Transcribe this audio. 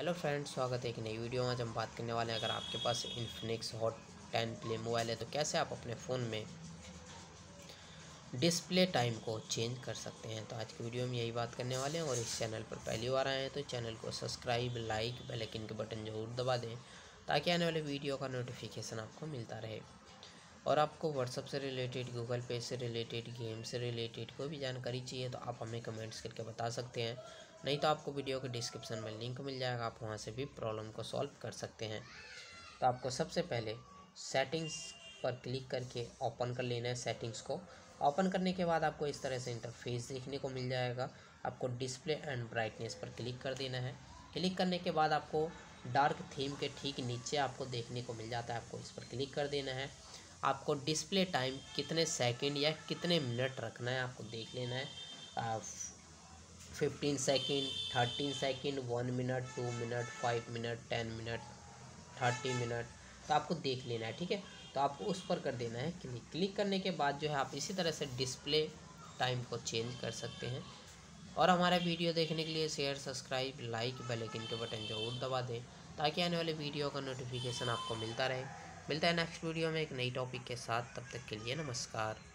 Hello friends, स्वागत है एक नई वीडियो में। आज हम बात करने वाले हैं, अगर आपके पास इन्फिनिक्स हॉट 10 प्ले मोबाइल है तो कैसे आप अपने फ़ोन में डिस्प्ले टाइम को चेंज कर सकते हैं। तो आज की वीडियो में यही बात करने वाले हैं। और इस चैनल पर पहली बार आए हैं तो चैनल को सब्सक्राइब, लाइक, बेल आइकन के बटन ज़रूर दबा दें ताकि आने वाले वीडियो का नोटिफिकेशन आपको मिलता रहे। और आपको व्हाट्सअप से रिलेटेड, गूगल पे से रिलेटेड, गेम से रिलेटेड कोई भी जानकारी चाहिए तो आप हमें कमेंट्स करके बता सकते हैं। नहीं तो आपको वीडियो के डिस्क्रिप्शन में लिंक मिल जाएगा, आप वहां से भी प्रॉब्लम को सॉल्व कर सकते हैं। तो आपको सबसे पहले सेटिंग्स पर क्लिक करके ओपन कर लेना है। सेटिंग्स को ओपन करने के बाद आपको इस तरह से इंटरफेस देखने को मिल जाएगा। आपको डिस्प्ले एंड ब्राइटनेस पर क्लिक कर देना है। क्लिक करने के बाद आपको डार्क थीम के ठीक नीचे आपको देखने को मिल जाता है, आपको इस पर क्लिक कर देना है। आपको डिस्प्ले टाइम कितने सेकंड या कितने मिनट रखना है आपको देख लेना है। 15 second, 13 second, 1 minute, 2 minute, 5 minute, 10 minute, 30 minute, तो आपको देख लेना है। ठीक है, तो आपको उस पर कर देना है क्लिक। क्लिक करने के बाद जो है आप इसी तरह से डिस्प्ले टाइम को चेंज कर सकते हैं। और हमारा वीडियो देखने के लिए share, subscribe, like, bell icon के बटन ज़रूर दबा दें ताकि आने वाले वीडियो का नोटिफिकेशन आपको मिलता रहे। मिलता है नेक्स्ट वीडियो में एक नई टॉपिक के साथ। तब तक के लिए नमस्कार।